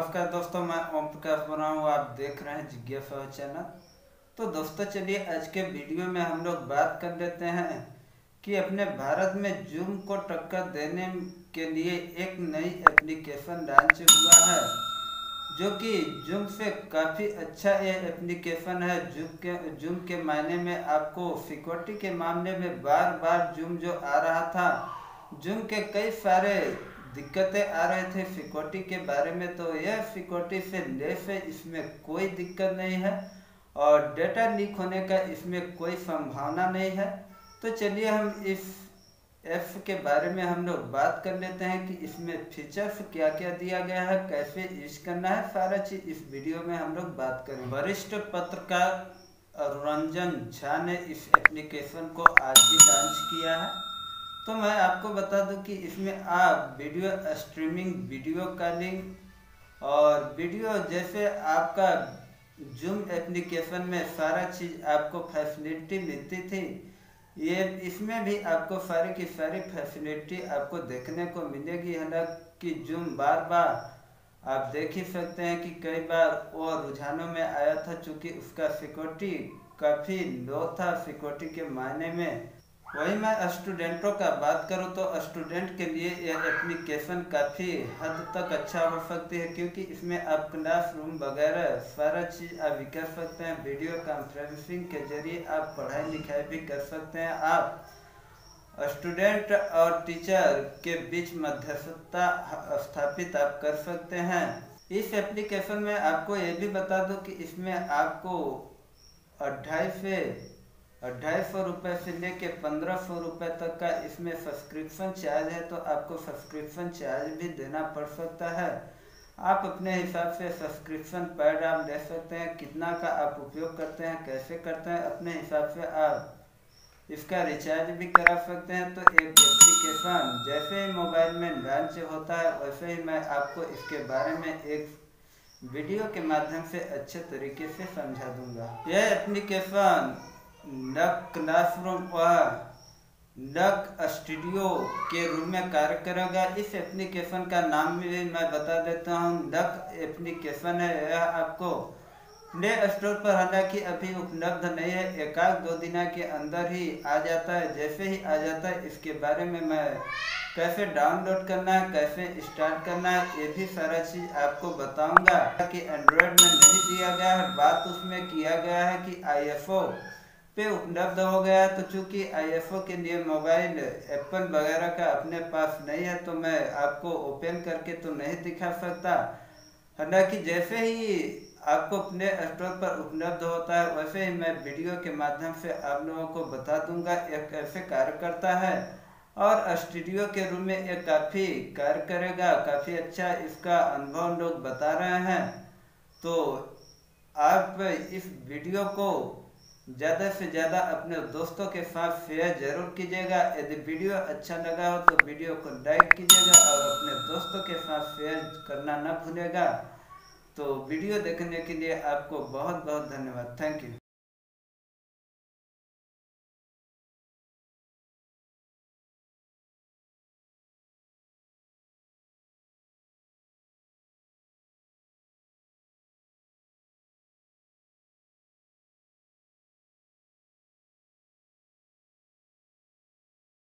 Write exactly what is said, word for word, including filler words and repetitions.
नमस्कार दोस्तों, मैं ओम प्रकाश बोल रहा हूँ। आप देख रहे हैं जिग्यासाहु चैनल। तो दोस्तों चलिए आज के वीडियो में हम लोग बात कर लेते हैं कि अपने भारत में जूम को टक्कर देने के लिए एक नई एप्लीकेशन लॉन्च हुआ है, जो कि जूम से काफ़ी अच्छा ये एप्लीकेशन है। जूम के जूम के मायने में आपको सिक्योरिटी के मामले में बार बार जूम जो आ रहा था, जूम के कई सारे दिक्कतें आ रहे थे सिक्योरिटी के बारे में, तो यह सिक्योरिटी से लेस है, इसमें कोई दिक्कत नहीं है और डेटा लीक होने का इसमें कोई संभावना नहीं है। तो चलिए हम इस ऐप के बारे में हम लोग बात कर लेते हैं कि इसमें फीचर्स क्या क्या दिया गया है, कैसे यूज करना है, सारा चीज़ इस वीडियो में हम लोग बात करें। वरिष्ठ पत्रकार अनुरंजन झा ने इस एप्लीकेशन को आज भी लॉन्च किया है। तो मैं आपको बता दूं कि इसमें आप वीडियो स्ट्रीमिंग, वीडियो कॉलिंग और वीडियो जैसे आपका जूम एप्लीकेशन में सारा चीज़ आपको फैसिलिटी मिलती थी, ये इसमें भी आपको सारी की सारी फैसिलिटी आपको देखने को मिलेगी। हालांकि जूम बार बार आप देख ही सकते हैं कि कई बार वो रुझानों में आया था, चूँकि उसका सिक्योरिटी काफ़ी लो था सिक्योरिटी के मायने में। वही मैं स्टूडेंटों का बात करूं तो स्टूडेंट के लिए यह एप्लीकेशन काफ़ी हद तक अच्छा हो सकती है, क्योंकि इसमें आप क्लासरूम वगैरह सारा चीज़ आप भी कर सकते हैं। वीडियो कॉन्फ्रेंसिंग के जरिए आप पढ़ाई लिखाई भी कर सकते हैं। आप स्टूडेंट और टीचर के बीच मध्यस्थता स्थापित आप कर सकते हैं। इस एप्लीकेशन में आपको ये भी बता दूं कि इसमें आपको अढ़ाई से ढाई सौ रुपये से लेके पंद्रह सौ रुपये तक का इसमें सब्सक्रिप्शन चार्ज है, तो आपको सब्सक्रिप्शन चार्ज भी देना पड़ सकता है। आप अपने हिसाब से सब्सक्रिप्शन पैड आप ले सकते हैं, कितना का आप उपयोग करते हैं, कैसे करते हैं, अपने हिसाब से आप इसका रिचार्ज भी करा सकते हैं। तो एक एप्लीकेशन जैसे ही मोबाइल में लॉन्च होता है, वैसे ही मैं आपको इसके बारे में एक वीडियो के माध्यम से अच्छे तरीके से समझा दूँगा। यह एप्लीकेशन लउक क्लासरूम व लउक स्टूडियो के रूम में कार्य करेगा। इस एप्लीकेशन का नाम भी मैं बता देता हूँ, लउक एप्लीकेशन है। यह आपको प्ले स्टोर पर हालांकि अभी उपलब्ध नहीं है, एकाध दो दिन के अंदर ही आ जाता है। जैसे ही आ जाता है इसके बारे में मैं कैसे डाउनलोड करना है, कैसे स्टार्ट करना है, ये भी सारा चीज़ आपको बताऊँगा। कि एंड्रॉयड में नहीं दिया गया है, बात उसमें किया गया है कि आई एफ ओ पे उपलब्ध हो गया। तो चूँकि आईएफओ के लिए मोबाइल एप्पल वगैरह का अपने पास नहीं है, तो मैं आपको ओपन करके तो नहीं दिखा सकता। हालांकि जैसे ही आपको प्ले स्टोर पर उपलब्ध होता है, वैसे ही मैं वीडियो के माध्यम से आप लोगों को बता दूंगा यह कैसे कार्य करता है। और स्टूडियो के रूम में यह काफ़ी कार्य करेगा, काफ़ी अच्छा इसका अनुभव लोग बता रहे हैं। तो आप इस वीडियो को ज़्यादा से ज़्यादा अपने दोस्तों के साथ शेयर जरूर कीजिएगा। यदि वीडियो अच्छा लगा हो तो वीडियो को लाइक कीजिएगा और अपने दोस्तों के साथ शेयर करना ना भूलिएगा। तो वीडियो देखने के लिए आपको बहुत बहुत धन्यवाद। Thank you.